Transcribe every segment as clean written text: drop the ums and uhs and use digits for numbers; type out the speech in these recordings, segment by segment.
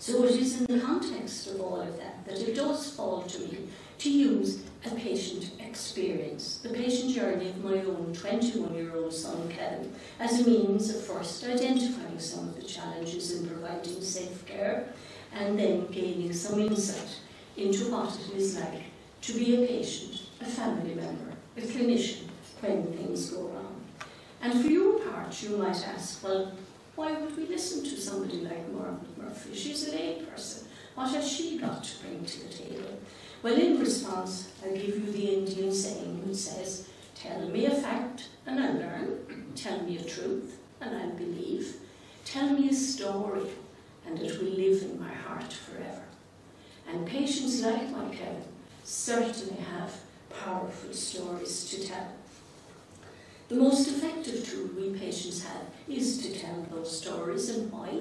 So it is in the context of all of that that it does fall to me to use a patient experience, the patient journey of my own 21-year-old son Kevin, as a means of first identifying some of the challenges in providing safe care and then gaining some insight into what it is like to be a patient, a family member, a clinician when things go wrong. And for your part, you might ask, well, why would we listen to somebody like Margaret Murphy? She's a lay person. What has she got to bring to the table? Well, in response, I'll give you the Indian saying which says, tell me a fact and I'll learn, tell me a truth and I'll believe, tell me a story and it will live in my heart forever. And patients like my Kevin certainly have powerful stories to tell. The most effective tool we patients have is to tell those stories, and why?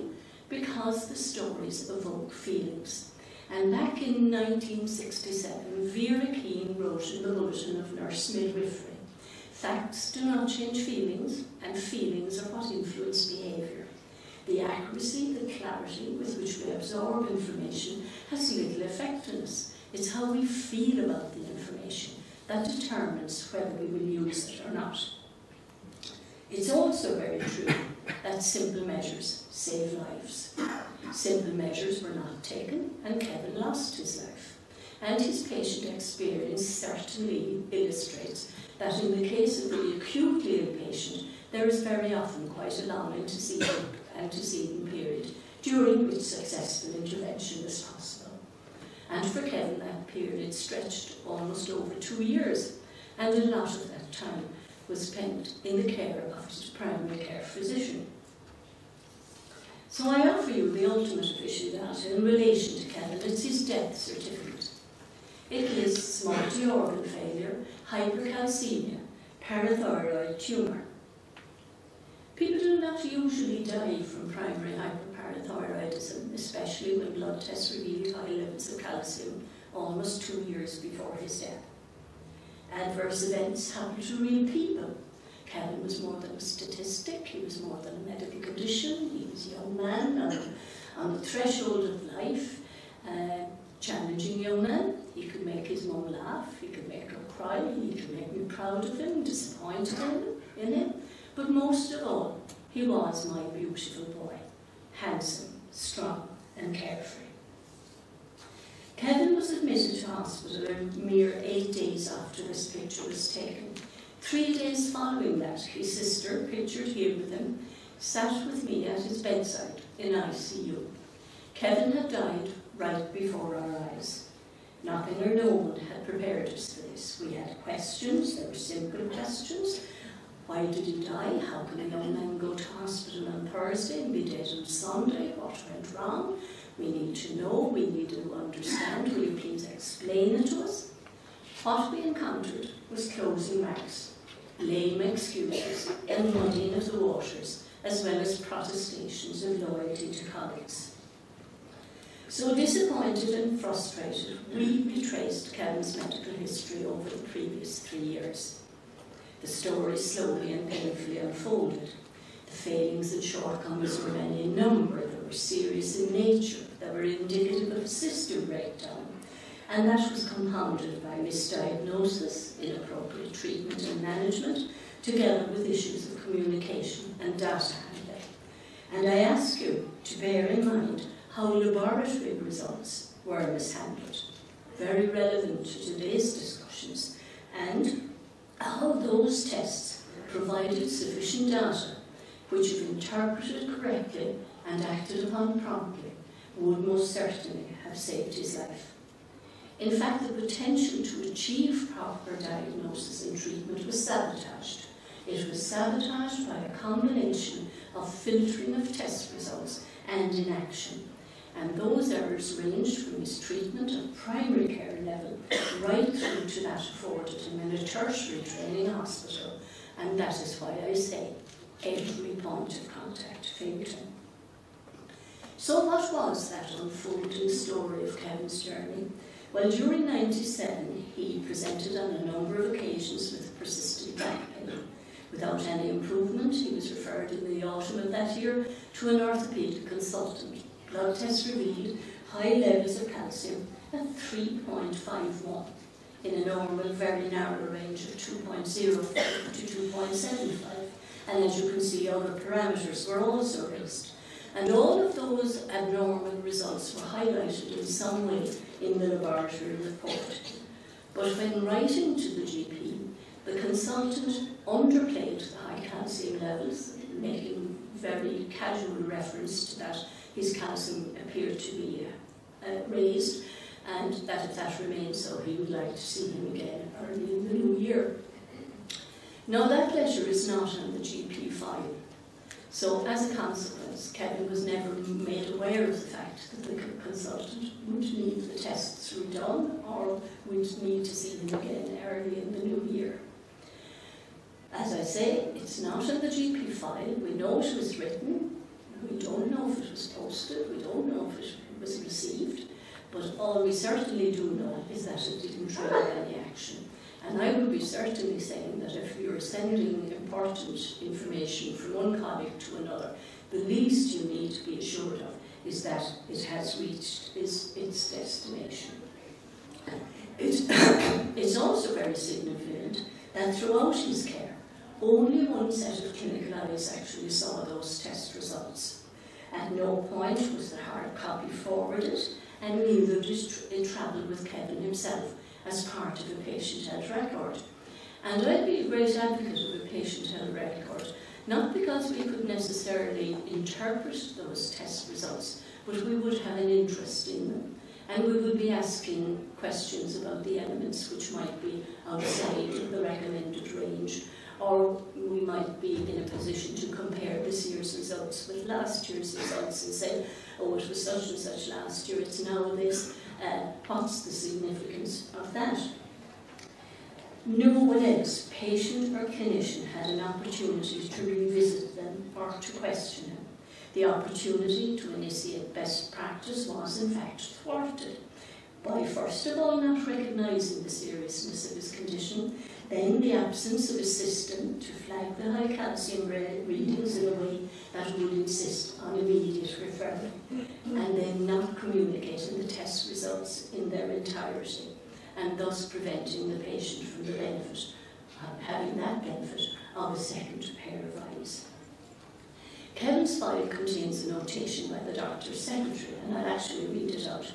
Because the stories evoke feelings. And back in 1967, Vera Keane wrote in the Bulletin of Nurse Midwifery, facts do not change feelings, and feelings are what influence behaviour. The accuracy, the clarity with which we absorb information has little effect on us. It's how we feel about the information that determines whether we will use it or not. It's also very true that simple measures save lives. Simple measures were not taken, and Kevin lost his life. And his patient experience certainly illustrates that in the case of the acutely ill patient, there is very often quite a long antecedent period during which successful intervention is possible. And for Kevin, that period stretched almost over 2 years, and a lot of that time was spent in the care of his primary care physician. So I offer you the ultimate official data in relation to Kevin. It's his death certificate. It lists multi-organ failure, hypercalcemia, parathyroid tumour. People do not usually die from primary hyperparathyroidism, especially when blood tests revealed high levels of calcium almost 2 years before his death. Adverse events happen to real people. Kevin was more than a statistic, he was more than a medical condition, he was a young man on the threshold of life, challenging young man. He could make his mum laugh, he could make her cry, he could make me proud of him, disappointed in him. But most of all, he was my beautiful boy, handsome, strong and carefree. Kevin was admitted to hospital a mere 8 days after this picture was taken. 3 days following that, his sister, pictured here with him, sat with me at his bedside in ICU. Kevin had died right before our eyes. Nothing or no one had prepared us for this. We had questions, they were simple questions. Why did he die? How can a young man go to hospital on Thursday and be dead on Sunday? What went wrong? We need to know, we need to understand, will you please explain it to us? What we encountered was closing ranks, lame excuses and muddying of the waters, as well as protestations of loyalty to colleagues. So disappointed and frustrated, we retraced Kevin's medical history over the previous 3 years. The story slowly and painfully unfolded. The failings and shortcomings were many in number, they were serious in nature, they were indicative of a system breakdown, and that was compounded by misdiagnosis, inappropriate treatment and management, together with issues of communication and data handling. And I ask you to bear in mind how laboratory results were mishandled, very relevant to today's discussions, and how those tests provided sufficient data which, if interpreted correctly and acted upon promptly, would most certainly have saved his life. In fact, the potential to achieve proper diagnosis and treatment was sabotaged. It was sabotaged by a combination of filtering of test results and inaction. And those errors ranged from mistreatment at primary care level right through to that afforded him in a tertiary training hospital. And that is why I say, every point of contact failed him. So what was that unfolding story of Kevin's journey? Well, during 1997, he presented on a number of occasions with persistent back pain. Without any improvement, he was referred in the autumn of that year to an orthopaedic consultant, blood tests revealed high levels of calcium at 3.51 in a normal, very narrow range of 2.0 to 2.75. And as you can see, other parameters were also raised. And all of those abnormal results were highlighted in some way in the laboratory report. But when writing to the GP, the consultant underplayed the high calcium levels, making very casual reference to that his calcium appeared to be raised, and that if that remained so, he would like to see him again early in the new year. Now, that letter is not on the GP file. So, as a consequence, Kevin was never made aware of the fact that the consultant would need the tests redone or would need to see him again early in the new year. As I say, it's not in the GP file. We know it was written. We don't know if it was posted. We don't know if it was received. But all we certainly do know is that it didn't trigger any action. And I would be certainly saying that if you're sending important information from one colleague to another, the least you need to be assured of is that it has reached its destination. It's also very significant that throughout his care, only one set of clinical eyes actually saw those test results. At no point was the hard copy forwarded, and neither did it travel with Kevin himself as part of a patient health record. And I'd be a great advocate of a patient health record, not because we could necessarily interpret those test results, but we would have an interest in them. And we would be asking questions about the elements which might be outside the recommended range, or we might be in a position to compare this year's results with last year's results and say, oh, it was such and such last year, it's now this. What's the significance of that? No one else, patient or clinician, had an opportunity to revisit them or to question them. The opportunity to initiate best practice was, in fact, thwarted by, first of all, not recognising the seriousness of his condition, then the absence of a system to flag the high calcium readings in a way that would insist on immediate referral, and then not communicating the test results in their entirety, and thus preventing the patient from the benefit, having that benefit of a second pair of eyes. Kevin's file contains a notation by the doctor's secretary, and I'll actually read it out.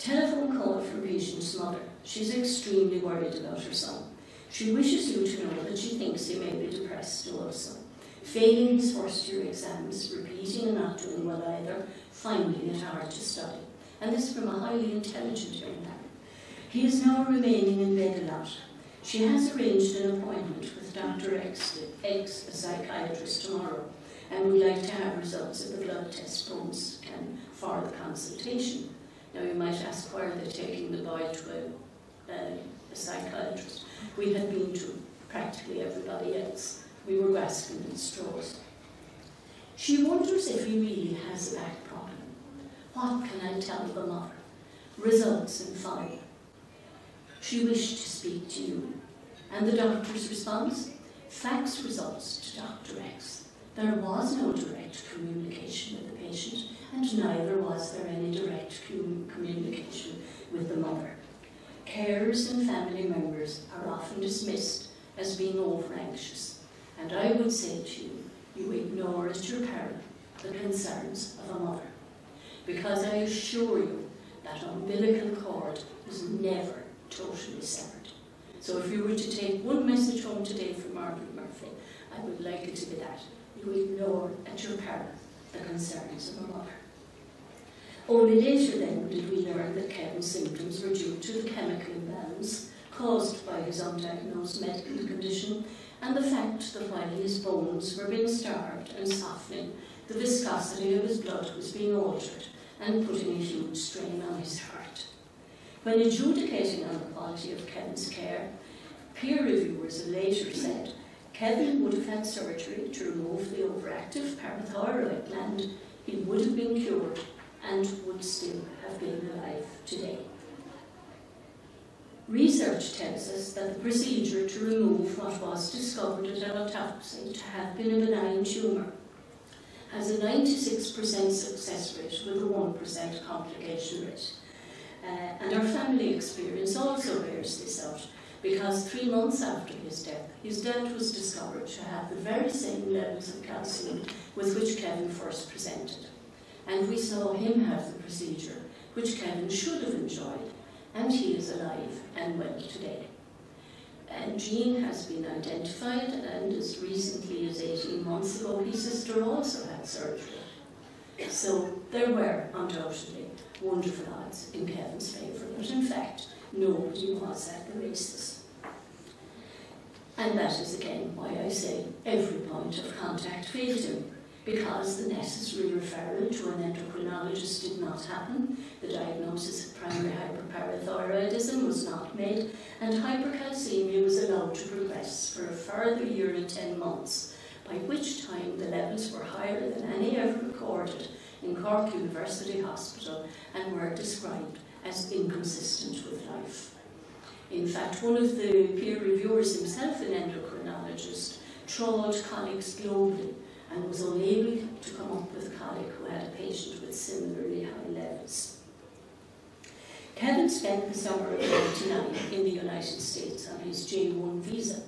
Telephone call from patient's mother. She's extremely worried about her son. She wishes you to know that she thinks he may be depressed also. Failing his first year exams, repeating and not doing well either, finding it hard to study. And this from a highly intelligent young man. He is now remaining in bed a lot. She has arranged an appointment with Dr. X, a psychiatrist, tomorrow, and would like to have results of the blood test forms for the consultation. Now, you might ask, why are they taking the boy to a psychiatrist? We had been to practically everybody else. We were grasping at straws. She wonders if he really has a back problem. What can I tell the mother? Results in file. She wished to speak to you. And the doctor's response? Fax results to Dr. X. There was no direct communication with the patient, and neither was there any direct communication with the mother. Carers and family members are often dismissed as being over-anxious, and I would say to you, you ignore at your peril the concerns of a mother, because I assure you that umbilical cord is never totally severed. So if you were to take one message home today from Margaret Murphy, I would like it to be that. You ignore at your peril the concerns of a mother. Only later then did we learn that Kevin's symptoms were due to the chemical imbalance caused by his undiagnosed medical condition, and the fact that while his bones were being starved and softening, the viscosity of his blood was being altered and putting a huge strain on his heart. When adjudicating on the quality of Kevin's care, peer reviewers later said Kevin would have had surgery to remove the overactive parathyroid gland, he would have been cured, and would still have been alive today. Research tells us that the procedure to remove what was discovered at autopsy to have been a benign tumour has a 96% success rate with a 1% complication rate. And our family experience also bears this out, because 3 months after his death was discovered to have the very same levels of calcium with which Kevin first presented. And we saw him have the procedure, which Kevin should have enjoyed, and he is alive and well today. And Jean has been identified, and as recently as 18 months ago, his sister also had surgery. So there were, undoubtedly, wonderful odds in Kevin's favour, but in fact, nobody was at the races. And that is again why I say every point of contact failed him, because the necessary referral to an endocrinologist did not happen, the diagnosis of primary hyperparathyroidism was not made, and hypercalcemia was allowed to progress for a further year and 10 months, by which time the levels were higher than any ever recorded in Cork University Hospital and were described as inconsistent with life. In fact, one of the peer reviewers himself, an endocrinologist, trawled colleagues globally and was unable to come up with a colleague who had a patient with similarly high levels. Kevin spent the summer of '99 in the United States on his J1 visa.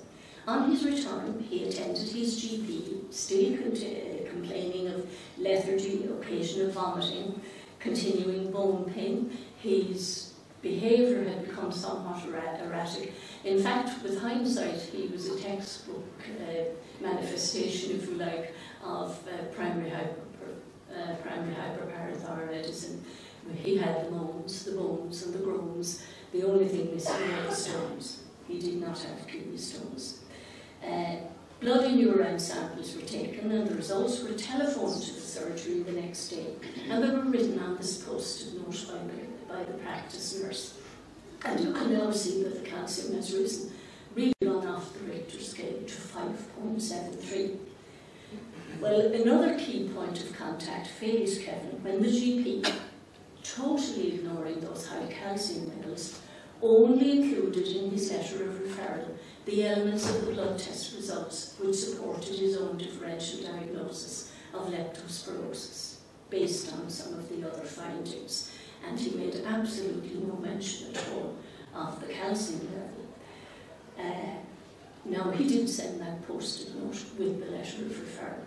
On his return, he attended his GP, still complaining of lethargy, occasional vomiting, continuing bone pain. His behaviour had become somewhat erratic. In fact, with hindsight, he was a textbook manifestation, if you like, of primary hyperparathyroidism. He had the moans, the bones, and the groans. The only thing missing were the stones. He did not have kidney stones. Blood and urine samples were taken, and the results were telephoned to the surgery the next day, and they were written on this post-it note by the practice nurse. And you can now see that the calcium has risen, really gone off the Richter scale to 5.73. Well, another key point of contact failed Kevin when the GP, totally ignoring those high calcium levels, only included in his letter of referral the elements of the blood test results which supported his own differential diagnosis of leptospirosis, based on some of the other findings. And he made absolutely no mention at all of the calcium level. Now, he did send that post-it note with the letter of referral.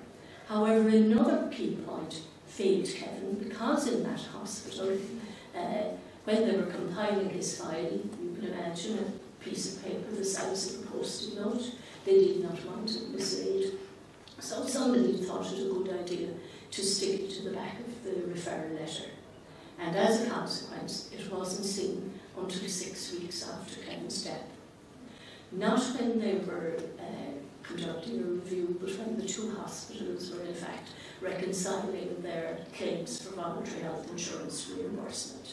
However, another key point failed Kevin, because in that hospital, when they were compiling his file, you can imagine a piece of paper the size of a post-it note. They did not want to mislead. So somebody thought it a good idea to stick it to the back of the referral letter. And as a consequence, it wasn't seen until 6 weeks after Kevin's death. Not when they were conducting a review, but when the two hospitals were in fact reconciling their claims for voluntary health insurance reimbursement.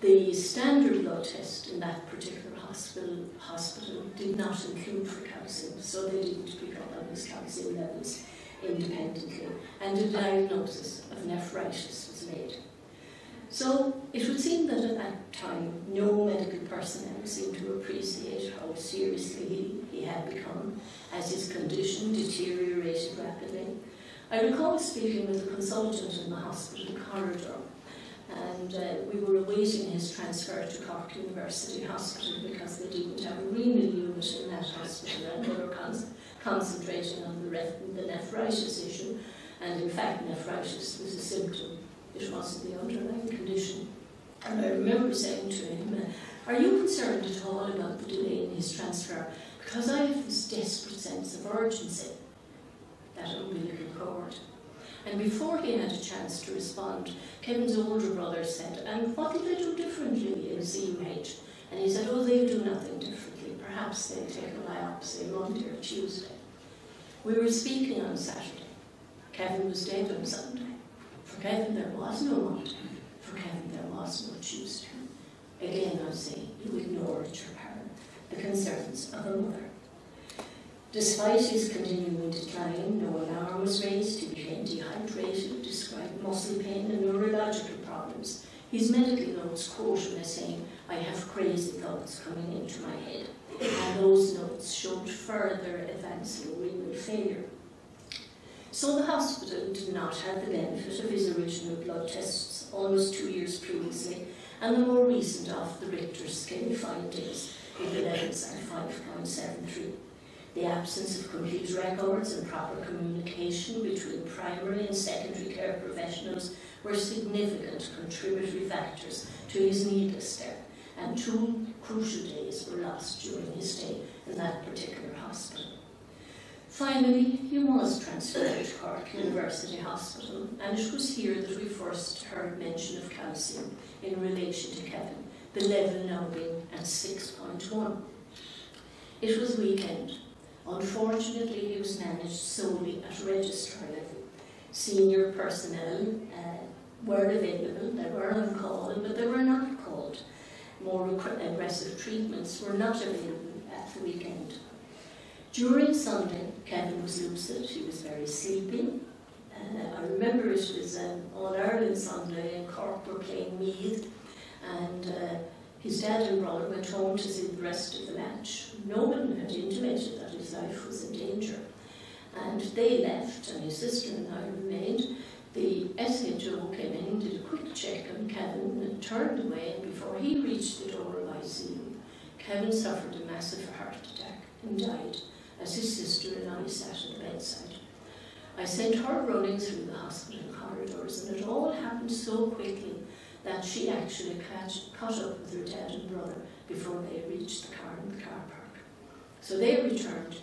The standard blood test in that particular hospital did not include for calcium, so they didn't pick up on his calcium levels independently, and a diagnosis of nephritis was made. So it would seem that at that time, no medical personnel seemed to appreciate how seriously he had become, as his condition deteriorated rapidly. I recall speaking with a consultant in the hospital corridor, and we were awaiting his transfer to Cork University Hospital because they didn't have a renal unit in that hospital, and they were concentrating on the nephritis issue. And in fact, nephritis was a symptom. It wasn't the underlying condition. And I remember saying to him, are you concerned at all about the delay in his transfer? Because I have this desperate sense of urgency. That umbilical cord. And before he had a chance to respond, Kevin's older brother said, and what did they do differently in CUH? And he said, oh, they do nothing differently. Perhaps they take a biopsy Monday or Tuesday. We were speaking on Saturday. Kevin was dead on Sunday. For Kevin, there was no Monday. For Kevin, there was no Tuesday. Again, I say, you ignore at your peril the concerns of a mother. Despite his continuing decline, no alarm was raised. He became dehydrated, described muscle pain and neurological problems. His medical notes quote him as saying, I have crazy thoughts coming into my head. And those notes showed further advancing renal failure. So the hospital did not have the benefit of his original blood tests almost 2 years previously, and the more recent of the Richter scale 5 days, with the levels at 5.73. The absence of complete records and proper communication between primary and secondary care professionals were significant contributory factors to his needless death, and 2 crucial days were lost during his stay in that particular hospital. Finally, he was transferred to Cork University Hospital, and it was here that we first heard mention of calcium in relation to Kevin, the level now being at 6.1. It was weekend. Unfortunately, he was managed solely at registrar level. Senior personnel were available, they were on call, but they were not called. More aggressive treatments were not available at the weekend. During Sunday, Kevin was lucid, he was very sleepy. I remember it was All-Ireland Sunday and Cork were playing Meath, and his dad and brother went home to see the rest of the match. No one had intimated that his life was in danger. And they left, and his sister and I remained. The SHO came in, did a quick check on Kevin, and turned away, and before he reached the door of ICU, Kevin suffered a massive heart attack and died, as his sister and I sat at the bedside. I sent her running through the hospital corridors, and it all happened so quickly that she actually caught up with her dad and brother before they reached the car in the car park. So they returned,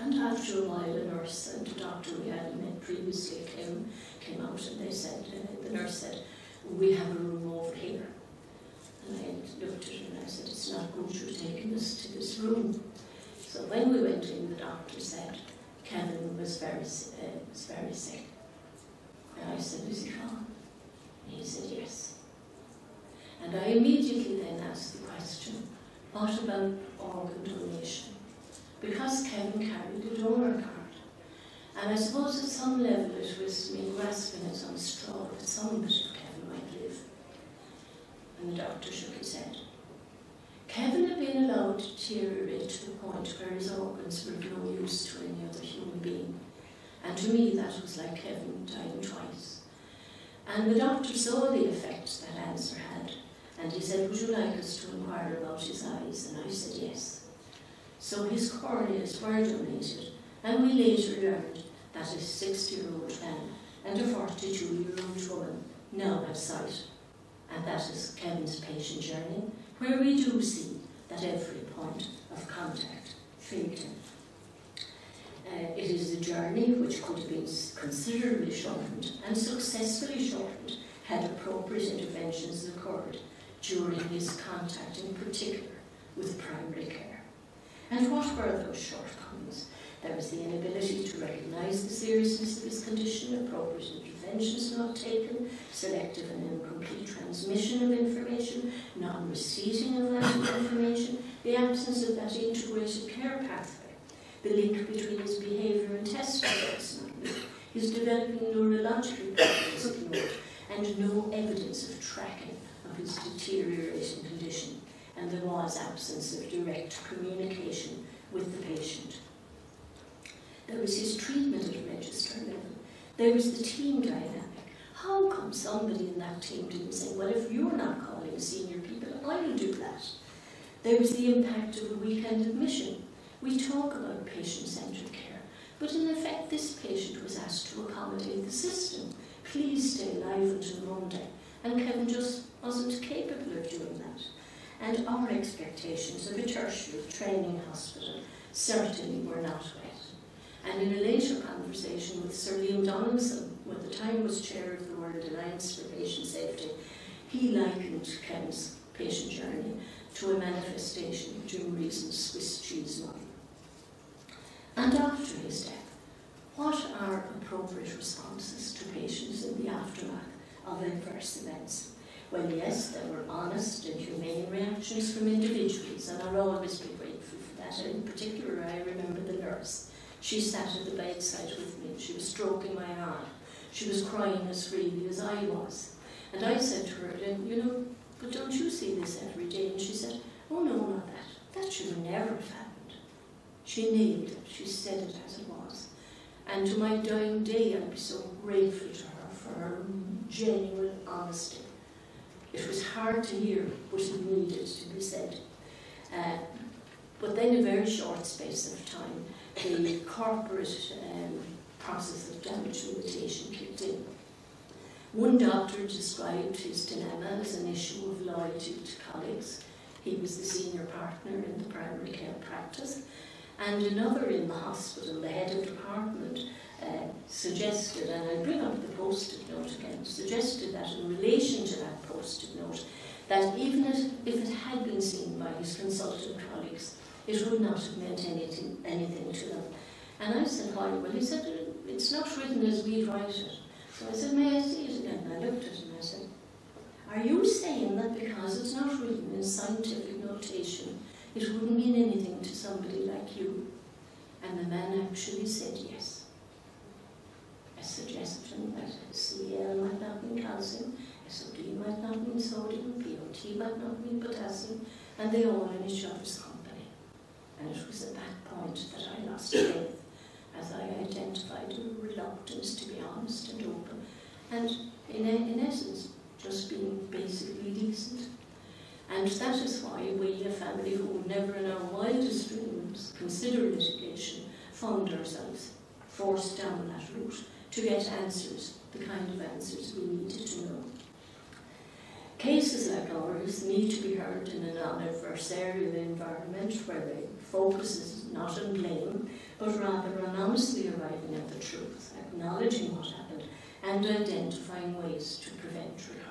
and after a while a nurse and a doctor we had met previously came out, and they said, the nurse said, "We have a room over here." And I looked at her and I said, "It's not good you're taking us to this room." So when we went in, the doctor said, "Kevin was very sick." And I said, "Is he gone?" And he said, "Yes." And I immediately then asked the question, what about organ donation? Because Kevin carried a donor card. And I suppose at some level it was me grasping at some straw that some bit of Kevin might live. And the doctor shook his head. Kevin had been allowed to deteriorate to the point where his organs were of no use to any other human being. And to me that was like Kevin dying twice. And the doctor saw the effect that answer had, and he said, "Would you like us to inquire about his eyes?" And I said, "Yes." So his corneas were donated, and we later learned that a 60-year-old man and a 42-year-old woman now have sight. And that is Kevin's patient journey, where we do see that every point of contact failed him. It is a journey which could have been considerably shortened and successfully shortened had appropriate interventions occurred during his contact, in particular, with primary care. And what were those shortcomings? There was the inability to recognise the seriousness of his condition, appropriate interventions not taken, selective and incomplete transmission of information, non-receiving of that information, the absence of that integrated care pathway, the link between his behaviour and test results, his developing neurological problems ignored, and no evidence of tracking of his deteriorating condition, and there was absence of direct communication with the patient. There was his treatment at a register level. There was the team dynamic. How come somebody in that team didn't say, "Well, if you're not calling senior people, I will do that"? There was the impact of a weekend admission. We talk about patient-centered care, but in effect this patient was asked to accommodate the system. Please stay alive until Monday. And Kevin just wasn't capable of doing that. And our expectations of a tertiary training hospital certainly were not met. And in a later conversation with Sir Liam Donaldson, who at the time was chair of the World Alliance for Patient Safety, he likened Kevin's patient journey to a manifestation of James Reason's Swiss cheese model. And after his death, what are appropriate responses to patients in the aftermath of adverse events? Well, yes, there were honest and humane reactions from individuals, and I'll always be grateful for that. In particular, I remember the nurse. She sat at the bedside with me. She was stroking my arm. She was crying as freely as I was. And I said to her, "You know, but don't you see this every day?" And she said, "Oh no, not that. That should never have happened." She nailed it. She said it as it was. And to my dying day, I'd be so grateful to her for her genuine honesty. It was hard to hear, but it needed to be said. But then, in a very short space of time, the corporate process of damage limitation kicked in. One doctor described his dilemma as an issue of loyalty to colleagues. He was the senior partner in the primary care practice. And another in the hospital, the head of department, suggested, and I bring up the post-it note again, suggested that in relation to that post-it note, that even if it had been seen by his consultant colleagues, it would not have meant anything to them. And I said, "Why?" Well, he said, "It's not written as we write it." So I said, "May I see it again?" And I looked at it and I said, "Are you saying that because it's not written in scientific notation, it wouldn't mean anything to somebody like you?" And the man actually said yes. A suggestion that Cl might not mean calcium, Sod might not mean sodium, POT might not mean potassium, and they all in each other's company. And it was at that point that I lost faith, as I identified a reluctance to be honest and open, and in essence, just being basically decent. And that is why we, a family who never in our wildest dreams considered litigation, found ourselves forced down that route to get answers, the kind of answers we needed to know. Cases like ours need to be heard in a non-adversarial environment where the focus is not on blame, but rather on honestly arriving at the truth, acknowledging what happened, and identifying ways to prevent